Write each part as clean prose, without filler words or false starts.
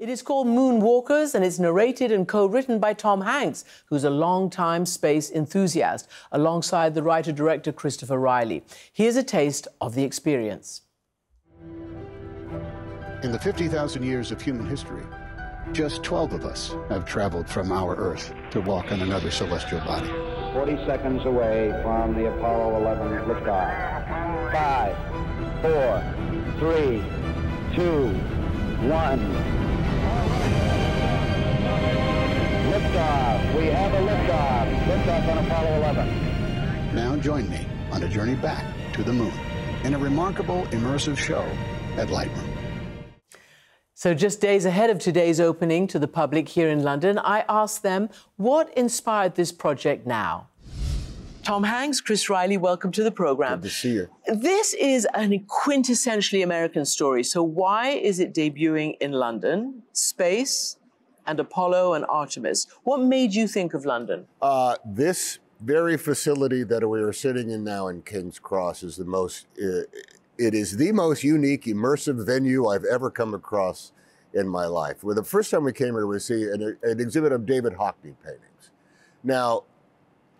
It is called Moonwalkers, and it's narrated and co-written by Tom Hanks, who's a long-time space enthusiast, alongside the writer-director Christopher Riley. Here's a taste of the experience. In the 50,000 years of human history, just 12 of us have traveled from our Earth to walk on another celestial body. 40 seconds away from the Apollo 11 liftoff. 5, 4, 3, 2, 1. Liftoff. We have a liftoff. Liftoff on Apollo 11. Now join me on a journey back to the moon in a remarkable immersive show at Lightroom. So just days ahead of today's opening to the public here in London, I asked them what inspired this project now. Tom Hanks, Chris Riley, welcome to the program. Good to see you. This is a quintessentially American story. So why is it debuting in London? Space and Apollo and Artemis. What made you think of London? This very facility that we are sitting in now in King's Cross is the most, it is the most unique, immersive venue I've ever come across in my life. Well, the first time we came here, we see an exhibit of David Hockney paintings. Now,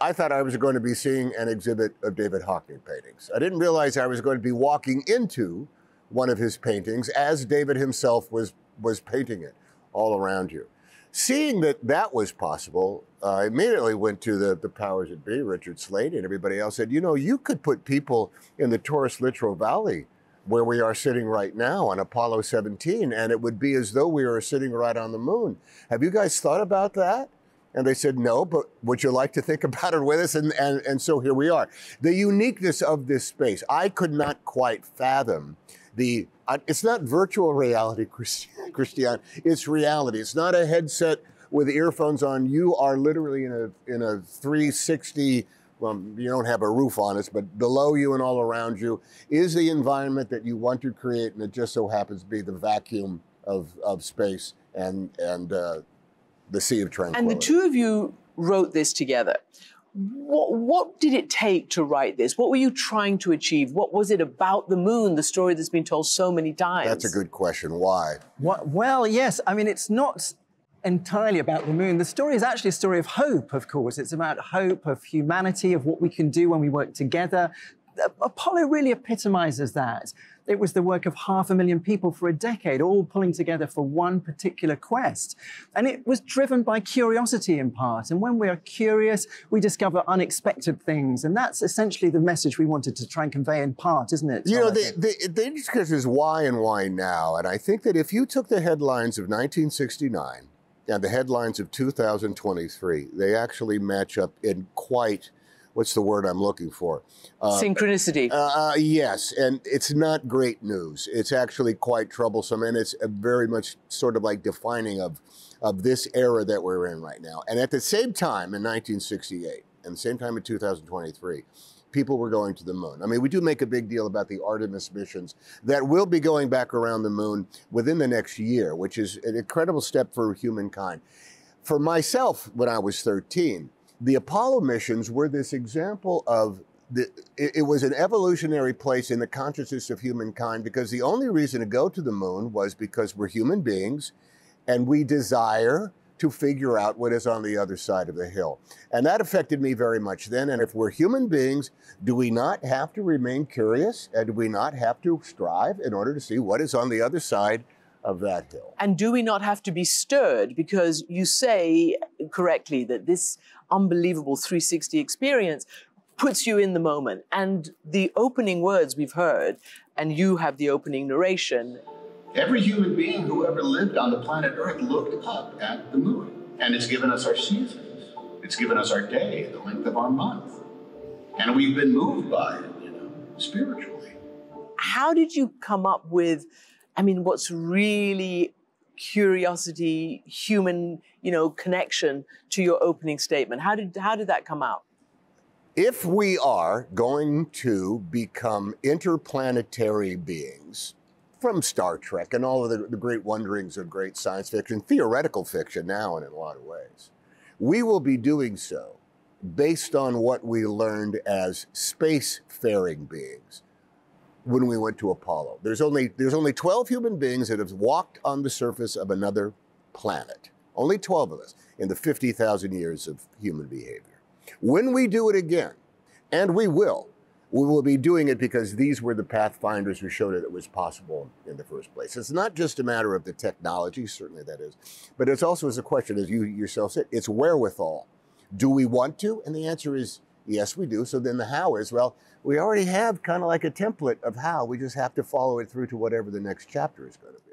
I thought I was going to be seeing an exhibit of David Hockney paintings. I didn't realize I was going to be walking into one of his paintings as David himself was painting it all around you. Seeing that that was possible, I immediately went to the powers that be, Richard Slade and everybody else, said, you know, you could put people in the Taurus Littrow Valley where we are sitting right now on Apollo 17, and it would be as though we were sitting right on the moon. Have you guys thought about that? And they said, no, but would you like to think about it with us? And so here we are. The uniqueness of this space, I could not quite fathom the, it's not virtual reality, Christiane, it's reality. It's not a headset with earphones on. You are literally in a 360, well, you don't have a roof on us, but below you and all around you is the environment that you want to create, and it just so happens to be the vacuum of space and the Sea of Tranquility. And the two of you wrote this together. What did it take to write this? What were you trying to achieve? What was it about the moon, the story that's been told so many times? That's a good question. Why? Well, yes. I mean, it's not entirely about the moon. The story is actually a story of hope, of course. It's about hope, of humanity, of what we can do when we work together. Apollo really epitomizes that. It was the work of 500,000 people for a decade, all pulling together for one particular quest. And it was driven by curiosity in part. And when we are curious, we discover unexpected things. And that's essentially the message we wanted to try and convey in part, isn't it? You know, the interesting question is why and why now? And I think that if you took the headlines of 1969 and the headlines of 2023, they actually match up in quite... what's the word I'm looking for? Synchronicity. Yes, and it's not great news. It's actually quite troublesome, and it's a very much sort of like defining of this era that we're in right now. And at the same time in 1968, and the same time in 2023, people were going to the moon. I mean, we do make a big deal about the Artemis missions that will be going back around the moon within the next year, which is an incredible step for humankind. For myself, when I was 13, the Apollo missions were this example of, it was an evolutionary place in the consciousness of humankind, because the only reason to go to the moon was because we're human beings and we desire to figure out what is on the other side of the hill. And that affected me very much then. And if we're human beings, do we not have to remain curious? And do we not have to strive in order to see what is on the other side of that hill? And do we not have to be stirred? Because you say correctly that this unbelievable 360 experience puts you in the moment. And the opening words we've heard, and you have the opening narration. Every human being who ever lived on the planet Earth looked up at the moon. And it's given us our seasons. It's given us our day, the length of our month. And we've been moved by it, you know, spiritually. How did you come up with, I mean, what's really curiosity, human, you know, connection to your opening statement? How did that come out? If we are going to become interplanetary beings from Star Trek and all of the great wonderings of great science fiction, theoretical fiction now and in a lot of ways, we will be doing so based on what we learned as spacefaring beings. when we went to Apollo. There's only 12 human beings that have walked on the surface of another planet. Only 12 of us in the 50,000 years of human behavior. When we do it again, and we will be doing it because these were the pathfinders who showed it was possible in the first place. It's not just a matter of the technology, certainly that is, but it's also as a question, as you yourself said, it's wherewithal. Do we want to? And the answer is yes, we do. So then the how is, well, we already have kind of like a template of how. We just have to follow it through to whatever the next chapter is going to be.